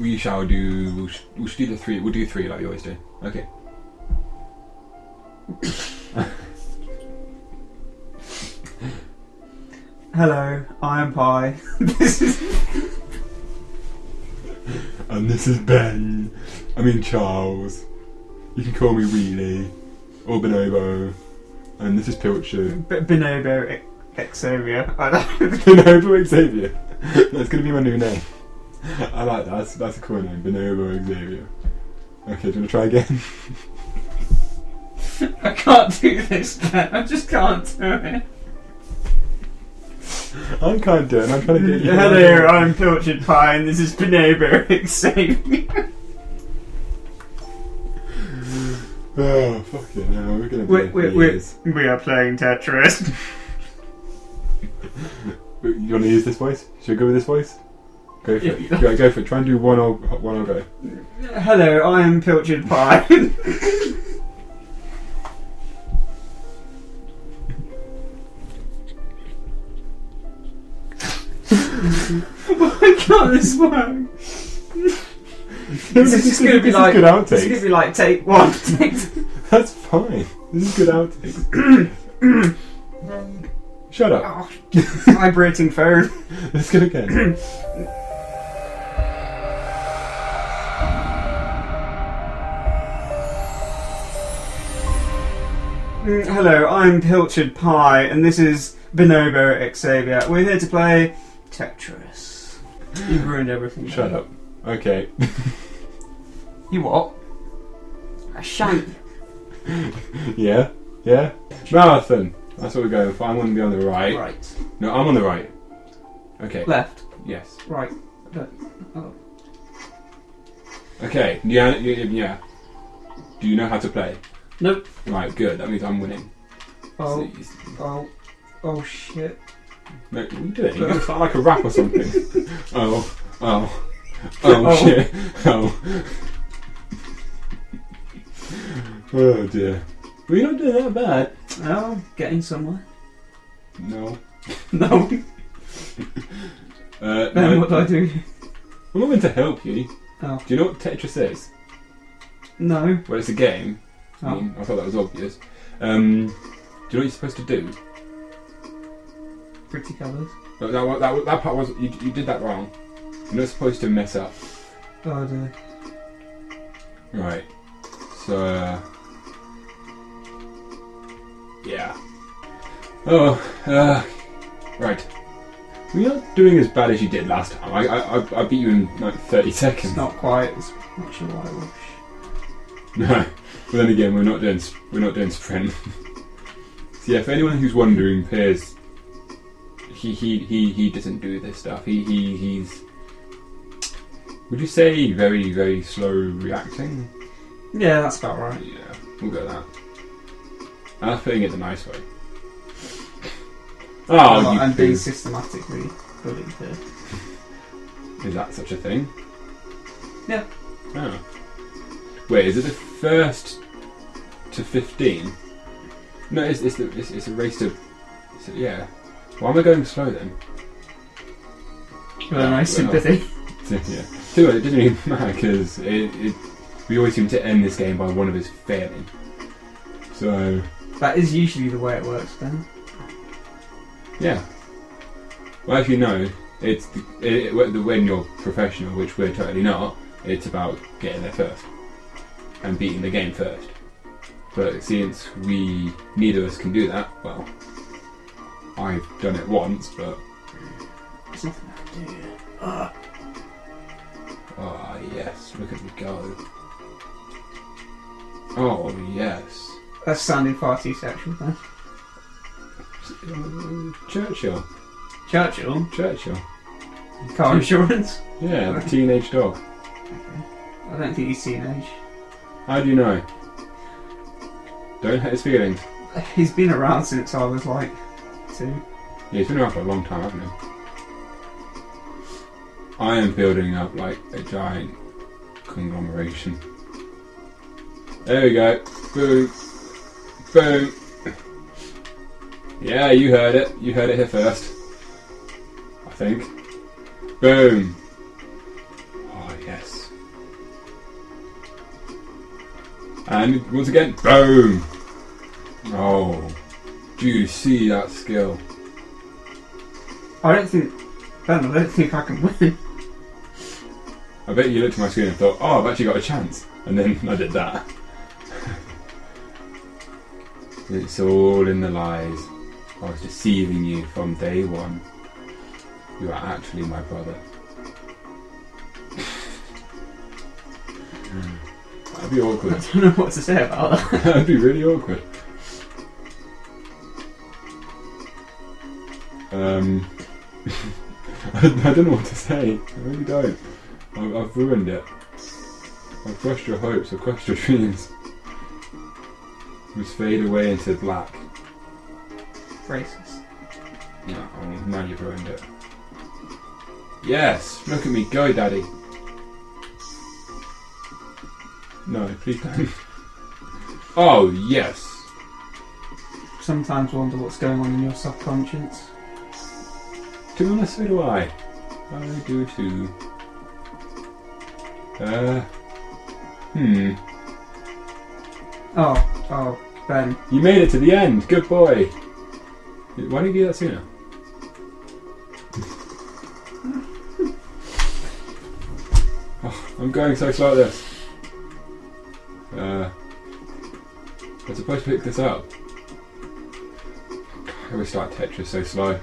We shall do. We'll do the three. We'll do three like we always do. Okay. Hello, I am Pie. This is. And this is Ben. I mean Charles. You can call me Wheelie or Bonobo. And this is Pilchard. Bonobo Xavier. I don't know. Bonobo Xavier. That's gonna be my new name. I like that. That's a cool name. Bonobo Xavier. Okay, do you wanna try again? I can't do this, Ben. I just can't do it. I can't do it. I'm trying to get you. Hello, there. I'm Pilchard Pie, and this is Bonobo Xavier. Oh, fucking hell, we're gonna be. We are playing Tetris. You want to use this voice? Should we go with this voice? Go for it. Yeah, go for it. Try and do one or go. Hello, I am Pilchard Pie. Why can't this work? This is gonna be like take one. That's fine. This is good outtakes. Shut up. Oh, vibrating phone. Let's go again. Hello, I'm Pilchard Pie, and this is Bonobo Xavier. We're here to play Tetris. You've ruined everything. Shut up. Okay. You what? A shank. Yeah, yeah. Marathon. That's what we're going for. I'm going to be on the right. Right. No, I'm on the right. Okay. Left. Yes. Right. Left. Oh. Okay. Yeah. Do you know how to play? Nope. Right. Good. That means I'm winning. Oh. Oh shit. No, what are you doing? You sound like a rap or something. Oh. Oh shit! Oh, oh dear. We're not doing that bad. Oh, getting somewhere. No. No. Ben, no, what do I do? I'm not meant to help you. Oh. Do you know what Tetris is? No. Well, it's a game. Oh. I mean, I thought that was obvious. Do you know what you're supposed to do? Pretty colours. That part was you did that wrong. You're not supposed to mess up. Oh dear. Right. So, yeah. Right. Well, you're not doing as bad as you did last time. I beat you in like 30 seconds. It's not quite. It's not sure what I wish. No. Well, then again, we're not doing sprint. So yeah, for anyone who's wondering, Piers, he doesn't do this stuff. He's. Would you say very, very slow reacting? Yeah, that's about right. Yeah, we'll go with that. And that's putting it the nice way. Oh, I'm being systematically bullied here. Is that such a thing? Yeah. Oh. Wait, is it the first to 15? No, it's a race to. Yeah. Why am I going slow then? Well, nice sympathy. Yeah. So anyway, it doesn't really matter because we always seem to end this game by one of us failing. So that is usually the way it works, then. Yeah. Well, if you know, it's when you're professional, which we're totally not. It's about getting there first and beating the game first. But since we neither of us can do that, well, I've done it once, but there's nothing I can do. Ah, oh, yes, look at me go. Oh, yes. That's sounding far too sexual, then. Churchill. Churchill? Churchill. Car insurance? Yeah, the teenage dog. Okay. I don't think he's teenage. How do you know? Don't hurt his feelings. He's been around since I was like 2. Yeah, he's been around for a long time, hasn't he? I am building up like a giant conglomeration. There we go. Boom. Boom. Yeah, you heard it. You heard it here first. I think. Boom. Oh, yeah. Yes. And once again, boom! Oh, do you see that skill? I don't think I can win. I bet you looked at my screen and thought, oh, I've actually got a chance. And then I did that. It's all in the lies. I was deceiving you from day one. You are actually my brother. That'd be awkward. I don't know what to say about that. That'd be really awkward. I don't know what to say. I really don't. I've ruined it. I've crushed your hopes. I've crushed your dreams. Must fade away into black. Racist. No, now you've ruined it. Yes! Look at me go, Daddy! No, please don't. Oh, yes! Sometimes wonder what's going on in your subconscious. To be honest, so do I. I do too. Oh, Ben. You made it to the end! Good boy! Why didn't you do that sooner? Oh, I'm going so slow at this. I'm supposed to pick this up. I always start Tetris so slow.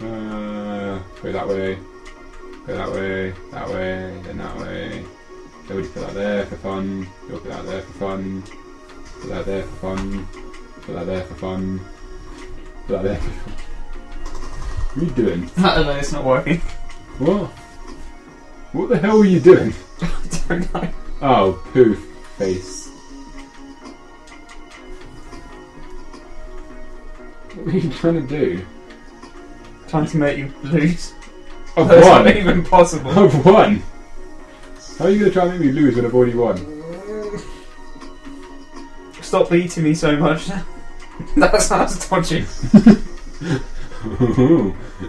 Go that way. Go that way, then that way. Then we put that there for fun. You'll put that there for fun. Put that there for fun. Put that there for fun. Put that there for fun. What are you doing? I don't know, it's not working. What? What the hell are you doing? I don't know. Oh, poof face. What are you trying to do? Trying to make you lose. I've won. That's not even possible. I've won. How are you going to try and make me lose when I've already won? Stop beating me so much. That sounds dodgy.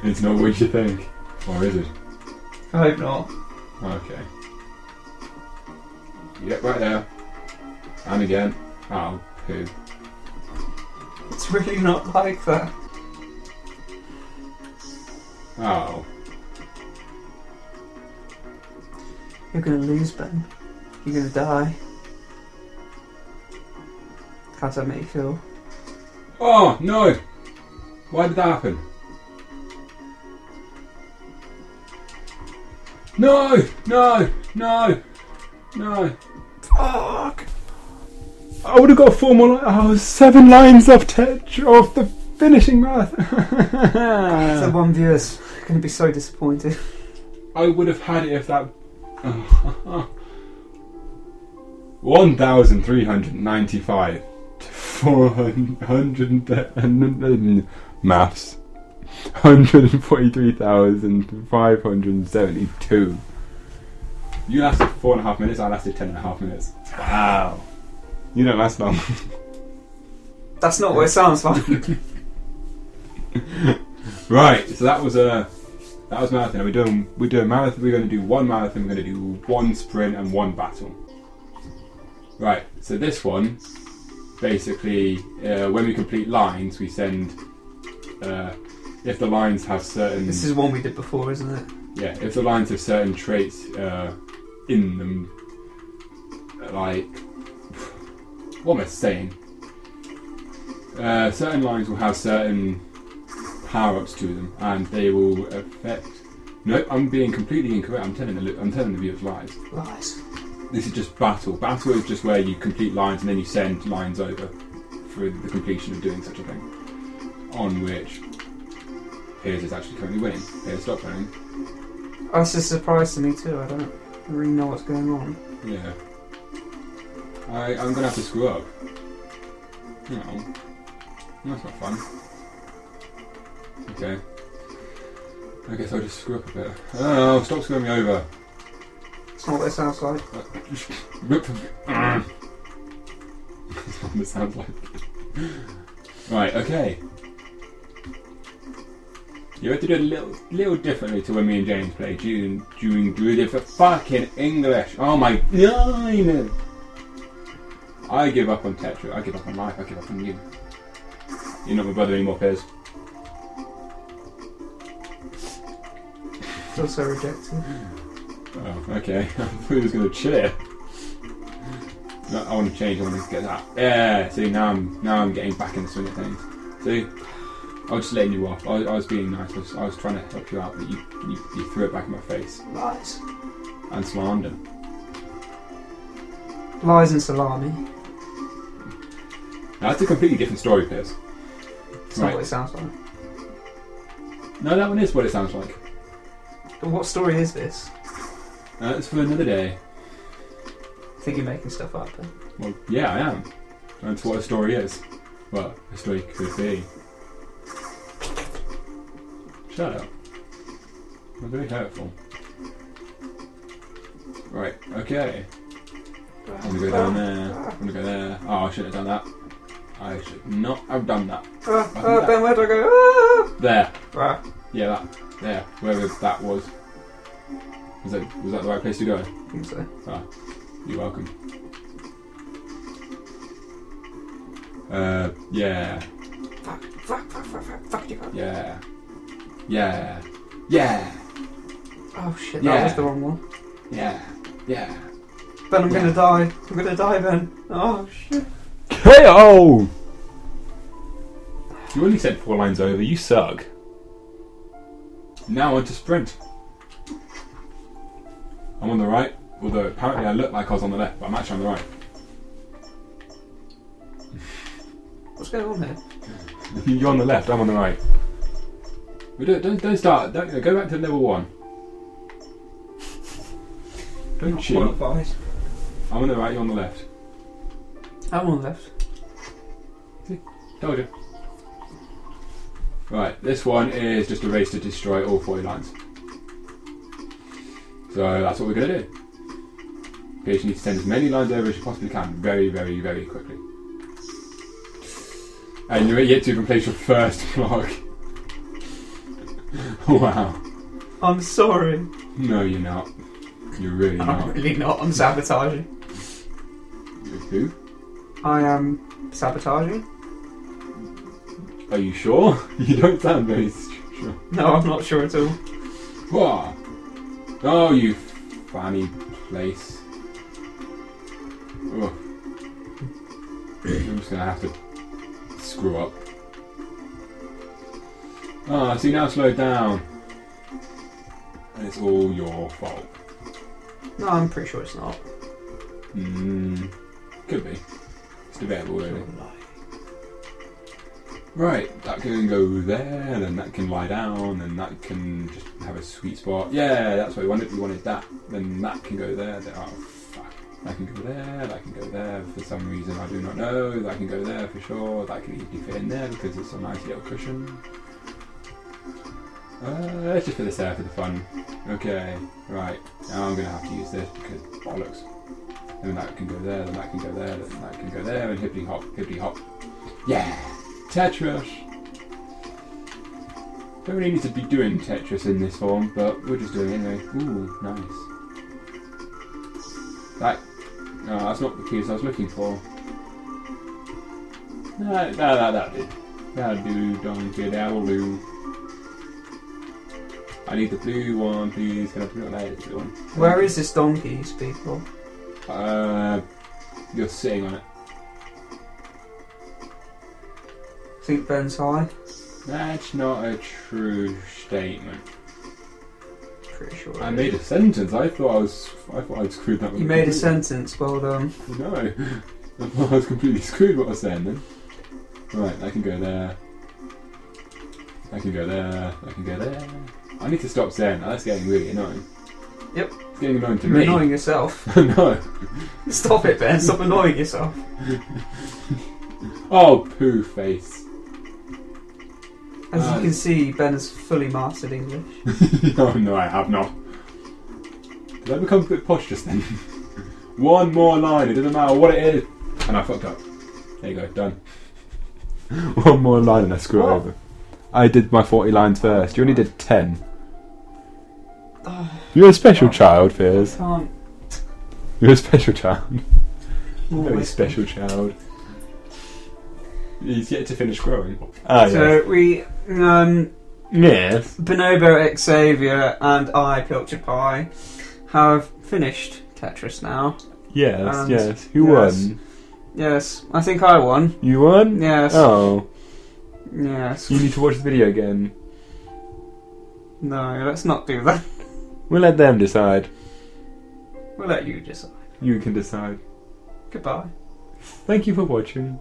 It's not what you think. Or is it? I hope not. Okay. Yep, right there. And again. Oh, poo. It's really not like that. Oh. You're gonna lose, Ben. You're gonna die. How does that make you feel? Oh no! Why did that happen? No! No! No! No! Fuck! I would have got 4 more. I was 7 lines off the finishing math. That one viewer's gonna be so disappointed. I would have had it if that. 1,395 to 400 maths. 143,572. You lasted 4.5 minutes, I lasted 10.5 minutes. Wow. You don't last long. That's not what it sounds like. Right, so that was a... That was marathon. We're doing marathon. We're going to do 1 marathon. We're going to do 1 sprint and 1 battle. Right. So this one, basically, when we complete lines, we send. If the lines have certain. This is one we did before, isn't it? Yeah. If the lines have certain traits in them, like what am I saying? Certain lines will have certain power-ups to them, and they will affect. No, I'm being completely incorrect. I'm telling the viewers lies. Lies. This is just battle. Battle is just where you complete lines and then you send lines over for the completion of doing such a thing. On which Piers is actually currently winning. Piers, stop winning. That's a surprise to me too. I don't really know what's going on. Yeah. I'm gonna have to screw up. No, that's not fun. Okay. I guess I'll just screw up a bit. Oh, stop screwing me over. It's not what it sounds like. It's not what it sounds like. Right, okay. You have to do it a little differently to when me and James played. Drew different fucking English. Oh my God. I give up on Tetris. I give up on life. I give up on you. You're not my brother anymore, Piers. You're so rejected. Oh, okay. I thought he was going to cheer. No, I want to change. I want to get that. Yeah. See, now I'm getting back in the swing of things. See, I was just letting you off. I was being nice. I was trying to help you out, but you threw it back in my face. Lies. And slander. Lies and salami. Now, that's a completely different story, Piers. It's not what it sounds like. No, that one is what it sounds like. But what story is this? It's for another day. I think you're making stuff up. Then. Well, yeah, I am. That's what a story is. Well, a story could be. Shut up. I'm very hurtful. Right, okay. I'm gonna go down there. I'm gonna go there. Oh, I shouldn't have done that. I should not have done that. Ben, where do I go? There. Right. Yeah, that. There. Wherever that was. Was that the right place to go? I think so. Ah, you're welcome. Yeah. Fuck you. Yeah. Yeah. Yeah. Oh shit, that was the wrong one. Yeah. Yeah. Ben, I'm gonna die. I'm gonna die, Ben. Oh shit. KO! You only said 4 lines over, you suck. Now on to sprint. I'm on the right, although apparently I looked like I was on the left, but I'm actually on the right. What's going on here? You're on the left, I'm on the right. We don't start, don't go back to level 1. Don't cheat. I'm on the right, you're on the left. I'm on the left. See? Told you. Right, this one is just a race to destroy all 40 lines. So that's what we're going to do. Because you need to send as many lines over as you possibly can, very, very, very quickly. And you're yet to even place your first mark. Wow. I'm sorry. No, you're not. You're really not. I'm really not. I'm sabotaging. Who? I am sabotaging. Are you sure? You don't sound very sure. No, I'm not sure at all. What? Oh, you fanny place. Oh. I'm just going to have to screw up. Ah, oh, see, now slow down. And it's all your fault. No, I'm pretty sure it's not. Could be. It's debatable, really. Right, that can go there, and then that can lie down, and that can just have a sweet spot. Yeah, that's what we wanted. We wanted that. Then that can go there. Oh, fuck. That can go there. That can go there. For some reason, I do not know. That can go there for sure. That can easily fit in there because it's a nice little cushion. Let's just put this there for the fun. Okay, right. Now I'm going to have to use this because bollocks. And that can go there. Then that can go there. Then that can go there. And hippity hop, hippity hop. Yeah. Tetris! Don't really need to be doing Tetris in this form, but we're just doing it anyway. Ooh, nice. That... No, that's not the piece I was looking for. That did. That do, donkey, that'll do. I need the blue one, please. Can I put it on that blue one? Where is this donkey, people? You're sitting on it. I think Ben's high. That's not a true statement. Pretty sure. I made a sentence. I thought I'd screwed that one. You made a sentence. Well done. No, I thought I was completely screwed what I was saying then. Right, I can go there. I can go there. I can go there. I need to stop saying that. That's getting really annoying. Yep. It's getting annoying to me. You're annoying yourself. No. Stop it, Ben. Stop annoying yourself. Oh, poo face. As you can see, Ben has fully mastered English. Oh no, I have not. Did I become a bit posh just then? One more line, it doesn't matter what it is. And I fucked up. There you go, done. One more line and I screw it over. I did my 40 lines first. You only did 10. You're a special child, Fizz. I can't. You're a special child. Very special child. He's yet to finish growing. Ah, so yes. We, yes. Bonobo Xavier and I, Pilchard Pie, have finished Tetris now. Yes, and yes. Who won? Yes, I think I won. You won? Yes. Oh. Yes. You need to watch the video again. No, let's not do that. We'll let them decide. We'll let you decide. You can decide. Goodbye. Thank you for watching.